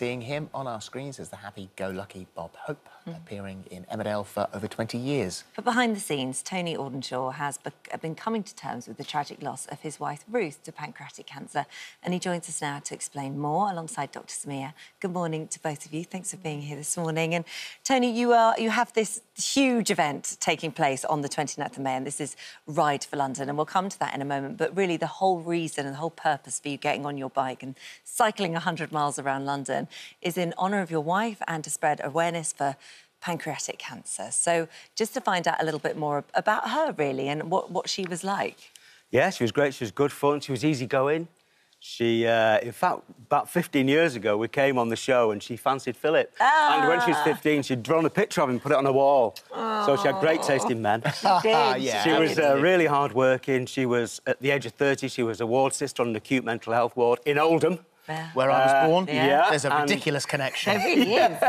seeing him on our screens as the happy-go-lucky Bob Hope, appearing in Emmerdale for over 20 years. But behind the scenes, Tony Audenshaw has been coming to terms with the tragic loss of his wife, Ruth, to pancreatic cancer, and he joins us now to explain more alongside Dr. Samir. Good morning to both of you. Thanks for being here this morning. And, Tony, you have this huge event taking place on the 29th of May, and this is Ride for London, and we'll come to that in a moment, but really the whole reason and the whole purpose for you getting on your bike and cycling 100 miles around London is in honour of your wife and to spread awareness for pancreatic cancer. So just to find out a little bit more about her, really, and what she was like. Yeah, she was great. She was good fun. She was easygoing. She, in fact, about 15 years ago, we came on the show and she fancied Philip. Ah. And when she was 15, she'd drawn a picture of him and put it on a wall. Oh. So she had great taste in men. She did. Yeah. She was really hard-working. She was, at the age of 30, she was a ward sister on an acute mental health ward in Oldham. Where I was born. Yeah. There's a ridiculous connection. There really is.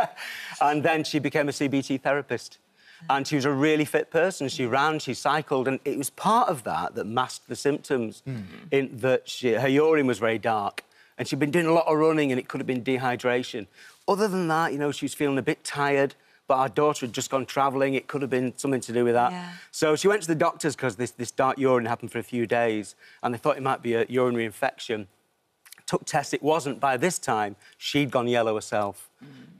And then she became a CBT therapist. And she was a really fit person. She ran, she cycled, and it was part of that that masked the symptoms, in that her urine was very dark and she'd been doing a lot of running and it could have been dehydration. Other than that, you know, she was feeling a bit tired, but our daughter had just gone travelling. It could have been something to do with that. Yeah. So she went to the doctors because this dark urine happened for a few days and they thought it might be a urinary infection. Took tests, it wasn't. By this time, she'd gone yellow herself.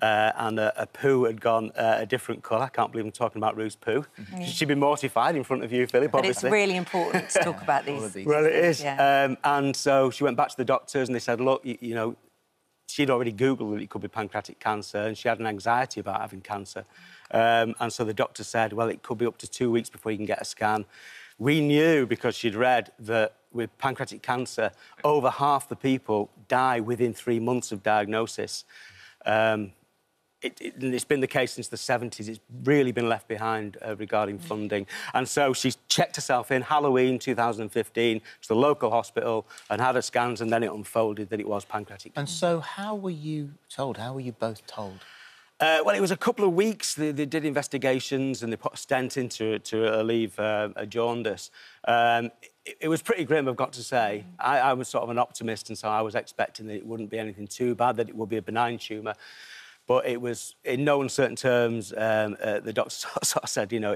And a poo had gone a different colour. I can't believe I'm talking about Ruth's poo. She'd be mortified in front of you, Philip, but obviously. It's really important to talk about these. Well, it is. Yeah. And so she went back to the doctors and they said, look, you know, she'd already Googled that it could be pancreatic cancer and she had an anxiety about having cancer. And so the doctor said, well, it could be up to 2 weeks before you can get a scan. We knew, because she'd read, that with pancreatic cancer, over half the people die within 3 months of diagnosis. It's been the case since the 70s. It's really been left behind regarding funding. And so she checked herself in Halloween 2015 to the local hospital and had her scans, and then it unfolded that it was pancreatic cancer. And so how were you told? How were you both told? Well, it was a couple of weeks. They did investigations and they put a stent in to relieve a jaundice. It was pretty grim, I've got to say. I was sort of an optimist, and so I was expecting that it wouldn't be anything too bad, that it would be a benign tumour. But it was, in no uncertain terms, the doctor sort of said, you know,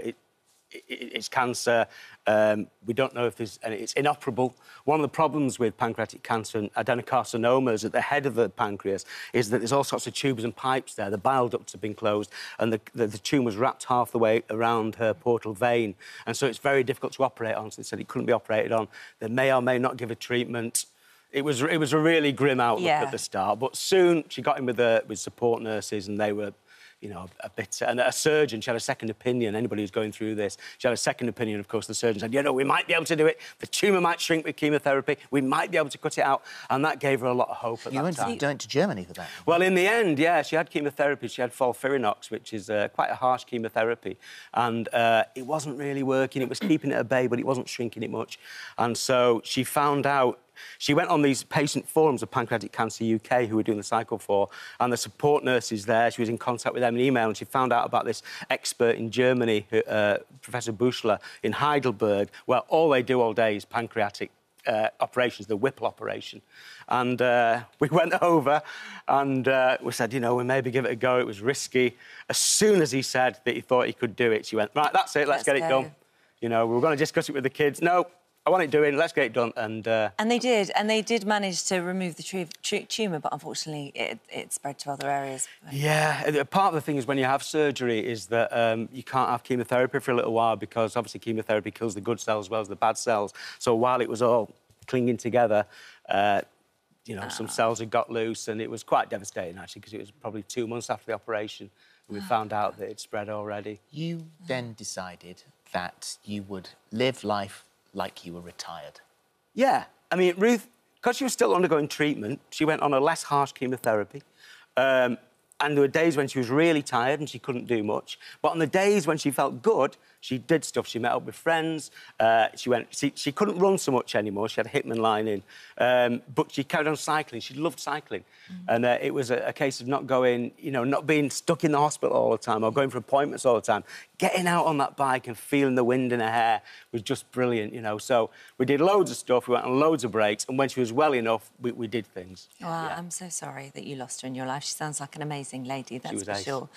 it's cancer. We don't know if there's... And it's inoperable. One of the problems with pancreatic cancer and adenocarcinomas at the head of the pancreas is that there's all sorts of tubes and pipes there. The bile ducts have been closed and the tumour's wrapped half the way around her portal vein. And so it's very difficult to operate on. So they said it couldn't be operated on. They may or may not give a treatment. It was a really grim outlook at the start. But soon she got in with support nurses and they were... You know, a bit... And a surgeon, she had a second opinion. Anybody who's going through this, she had a second opinion. Of course, the surgeon said, you know, we might be able to do it. The tumour might shrink with chemotherapy. We might be able to cut it out. And that gave her a lot of hope at that time. You went to Germany for that? Well, in the end, yeah, she had chemotherapy. She had Folfirinox, which is quite a harsh chemotherapy. And it wasn't really working. It was keeping it at bay, but it wasn't shrinking it much. And so she found out... She went on these patient forums of Pancreatic Cancer UK, who were doing the cycle for, and the support nurses there, she was in contact with them in email, and she found out about this expert in Germany, Professor Buschler, in Heidelberg, where all they do all day is pancreatic operations, the Whipple operation. And we went over and we said, you know, we maybe give it a go. It was risky. As soon as he said that he thought he could do it, she went, right, that's it, let's get it done. You know, we were going to discuss it with the kids. No. I want it doing, let's get it done, and they did, manage to remove the tumour, but unfortunately it spread to other areas. Yeah, part of the thing is when you have surgery is that you can't have chemotherapy for a little while because, obviously, chemotherapy kills the good cells as well as the bad cells. So while it was all clinging together, you know, some cells had got loose and it was quite devastating, actually, because it was probably 2 months after the operation and we found out that it spread already. You then decided that you would live life like you were retired. Yeah. I mean, Ruth, because she was still undergoing treatment, she went on a less harsh chemotherapy. And there were days when she was really tired and she couldn't do much. But on the days when she felt good, She did stuff. She met up with friends. She couldn't run so much anymore. She had a Hickman line in. But she carried on cycling. She loved cycling. And it was a case of not going, you know, not being stuck in the hospital all the time or going for appointments all the time. Getting out on that bike and feeling the wind in her hair was just brilliant, you know. So we did loads of stuff. We went on loads of breaks. And when she was well enough, we did things. Well, yeah. I'm so sorry that you lost her in your life. She sounds like an amazing lady, that's for sure.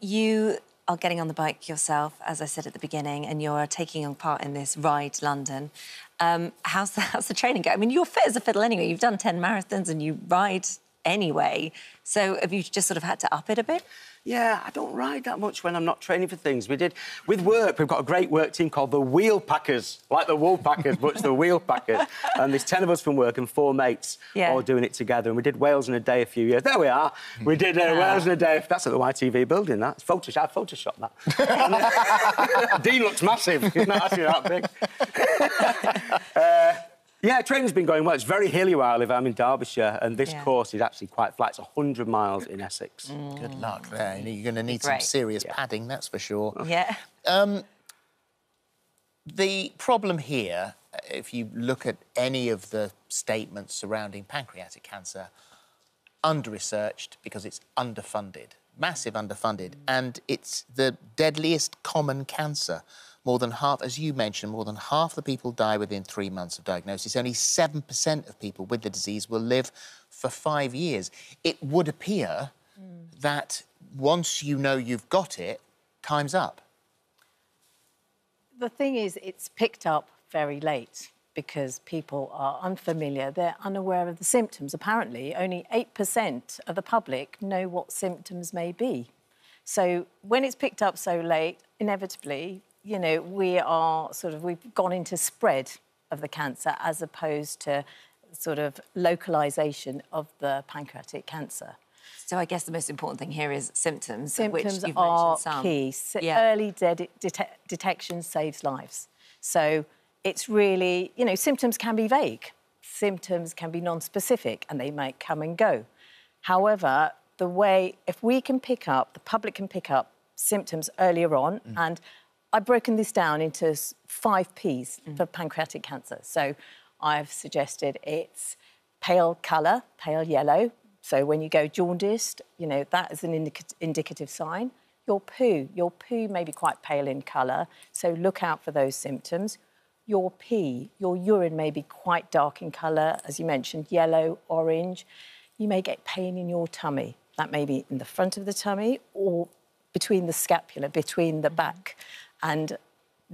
You are getting on the bike yourself, as I said at the beginning, and you're taking part in this Ride London. How's the training going? I mean, you're fit as a fiddle anyway. You've done 10 marathons and you ride anyway. So have you just sort of had to up it a bit? Yeah, I don't ride that much when I'm not training for things. We did, with work, we've got a great work team called the Wheel Packers, like the Wool Packers, but it's the Wheel Packers. And there's 10 of us from work and 4 mates all doing it together. And we did Wales in a Day a few years. There we are. We did Wales in a Day. That's at the YTV building, that. I photoshopped that. Dean looks massive. He's not actually that big. Yeah, training's been going well. It's very hilly where I live. I'm in Derbyshire, and this course is actually quite flat. It's 100 miles in Essex. Good luck there. You're going to need some serious padding, that's for sure. Yeah. The problem here, if you look at any of the statements surrounding pancreatic cancer, under-researched because it's underfunded, massive underfunded, and it's the deadliest common cancer. More than half, as you mentioned, more than half the people die within 3 months of diagnosis. Only 7% of people with the disease will live for 5 years. It would appear that once you know you've got it, time's up. The thing is, it's picked up very late because people are unfamiliar. They're unaware of the symptoms. Apparently, only 8% of the public know what symptoms may be. So when it's picked up so late, inevitably, you know, we've gone into spread of the cancer as opposed to sort of localisation of the pancreatic cancer. So I guess the most important thing here is symptoms. Symptoms which are key. Early detection saves lives. So it's really, you know, symptoms can be vague. Symptoms can be non-specific and they might come and go. However, the way, if we can pick up, the public can pick up symptoms earlier on and I've broken this down into 5 Ps for pancreatic cancer. So I've suggested it's pale colour, pale yellow. So when you go jaundiced, you know, that is an indicative sign. Your poo may be quite pale in colour, so look out for those symptoms. Your pee, your urine may be quite dark in colour, as you mentioned, yellow, orange. You may get pain in your tummy. That may be in the front of the tummy or between the scapula, between the back. And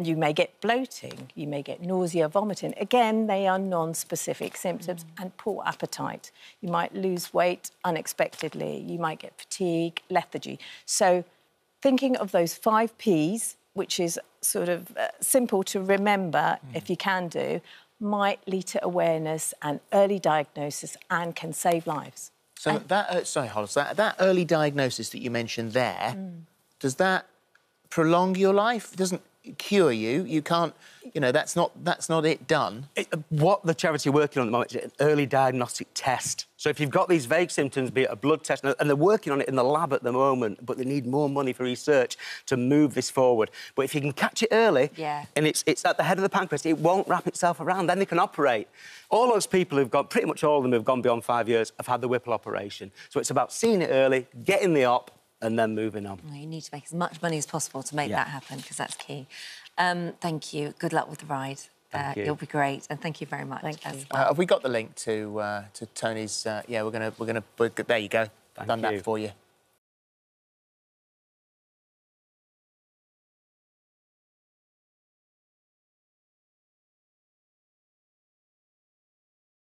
you may get bloating, you may get nausea, vomiting. Again, they are non-specific symptoms and poor appetite. You might lose weight unexpectedly, you might get fatigue, lethargy. So thinking of those 5 Ps, which is sort of simple to remember if you can do, might lead to awareness and early diagnosis and can save lives. So that early diagnosis that you mentioned there, does that prolong your life? It doesn't cure you. You can't, you know, that's not it done. What the charity are working on at the moment is an early diagnostic test. So if you've got these vague symptoms, be it a blood test, and they're working on it in the lab at the moment, but they need more money for research to move this forward. But if you can catch it early, and it's at the head of the pancreas, it won't wrap itself around, then they can operate. All those people who've got, pretty much all of them who've gone beyond 5 years, have had the Whipple operation. So it's about seeing it early, getting the op, and then moving on. Well, you need to make as much money as possible to make that happen, because that's key. Thank you. Good luck with the ride. You'll be great, and thank you very much. Thank you. Have we got the link to Tony's? There you go. Done that for you.